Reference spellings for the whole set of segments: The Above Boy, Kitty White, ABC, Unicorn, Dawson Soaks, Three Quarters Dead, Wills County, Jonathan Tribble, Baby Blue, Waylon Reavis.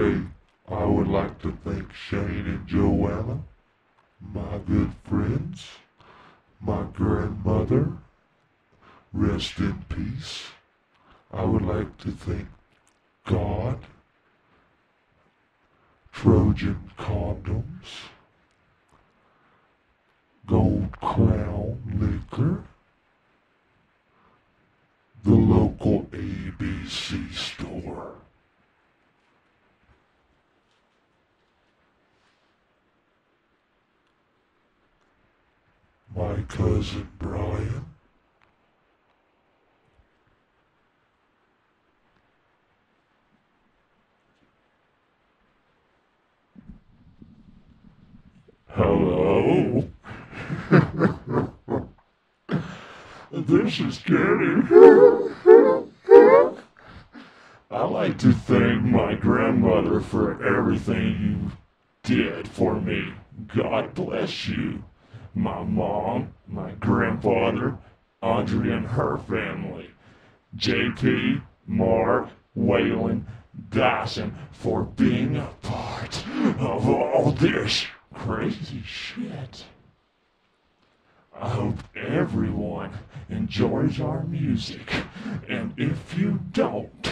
today, I would like to thank Shane and Joanna, my good friends, my grandmother, rest in peace. I would like to thank God, Trojan condoms, Gold Crown liquor, the local ABC store. My cousin Brian, hello. This is scary. I'd like to thank my grandmother for everything you did for me. God bless you. My mom, my grandfather, Andrea and her family, JP, Mark, Waylon, Dyson, for being a part of all this crazy shit. I hope everyone enjoys our music, and if you don't,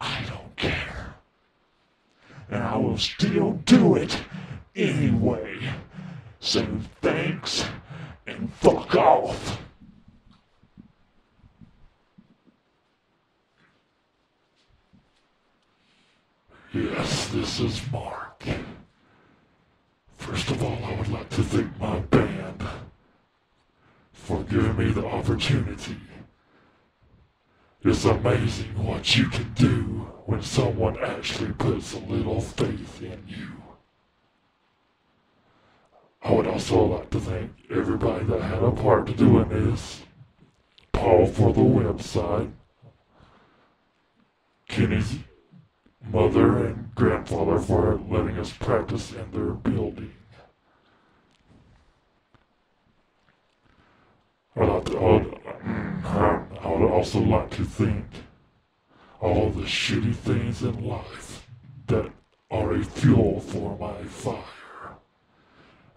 I don't care. And I will still do it anyway. So thanks, and fuck off. Yes, this is Mark. First of all, I would like to thank my band for giving me the opportunity. It's amazing what you can do when someone actually puts a little faith in you. I would also like to thank everybody that had a part to doing this. Paul for the website, Kenny's mother and grandfather for letting us practice in their building. I would also like to thank all the shitty things in life that are a fuel for my fire.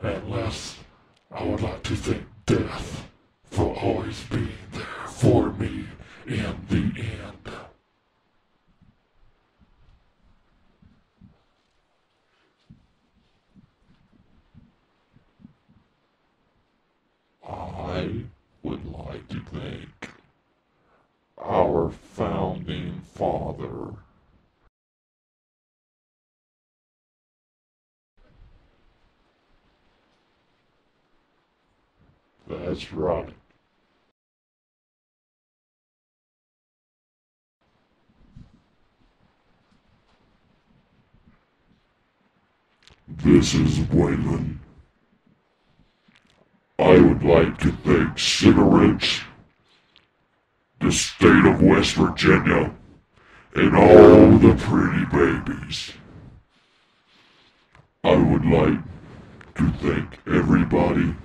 And last, I would like to thank death for always being there for me in the end. I would like to thank our founding father, that's right, this is Waylon. I would like to thank cigarettes, the state of West Virginia, and all the pretty babies. I would like to thank everybody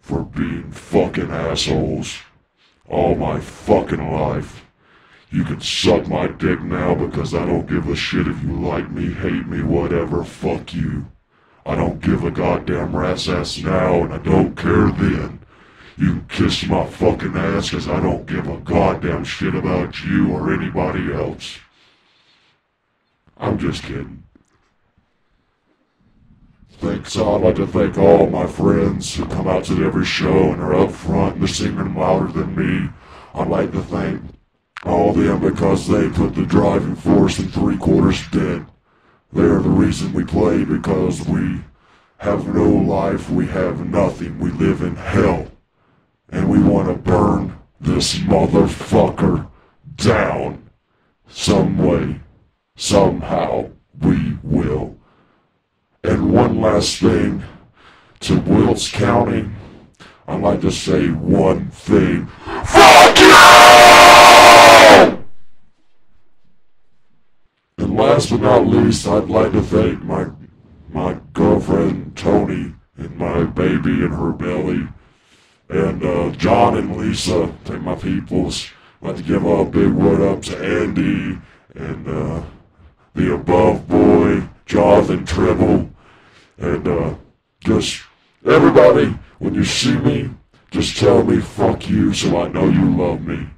for being fucking assholes all my fucking life. You can suck my dick now because I don't give a shit if you like me, hate me, whatever, fuck you. I don't give a goddamn rat's ass now and I don't care then. You can kiss my fucking ass because I don't give a goddamn shit about you or anybody else. I'm just kidding. Thanks, I'd like to thank all my friends who come out to every show and are up front and they're singing louder than me. I'd like to thank all of them because they put the driving force in Three Quarters Dead. They're the reason we play because we have no life, we have nothing, we live in hell. And we want to burn this motherfucker down. Some way, somehow, we will. And one last thing, to Wills County, I'd like to say one thing. Fuck you! And last but not least, I'd like to thank my girlfriend Tony and my baby in her belly. And John and Lisa, they're my peoples. I'd like to give a big word up to Andy and The Above Boy, Jonathan Tribble, and just everybody, when you see me, just tell me fuck you so I know you love me.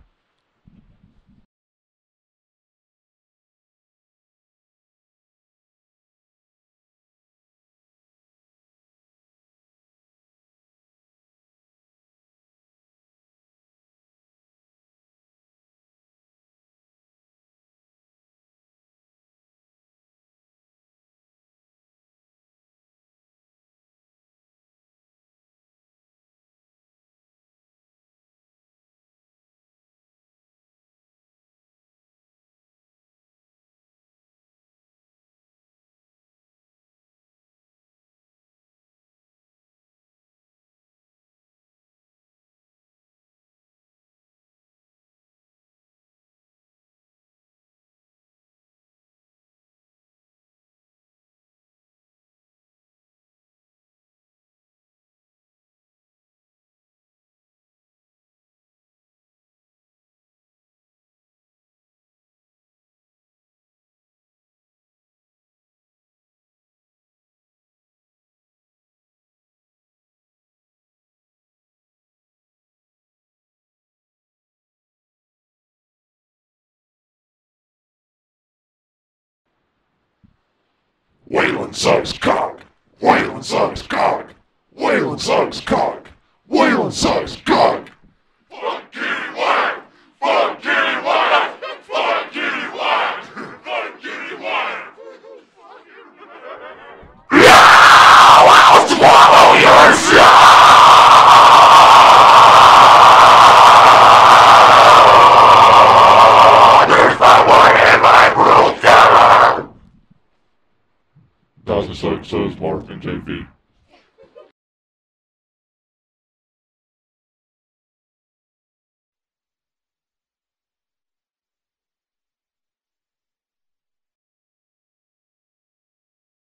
Waylon sucks cock. Waylon sucks cock. Waylon sucks cock. Waylon sucks cock. Fuck Kitty White. Fuck Kitty White. Fuck Kitty White. Fuck Kitty White. No, I'll swallow your soul. If I wanted my brood, Dawson Soaks, Mark, and JV.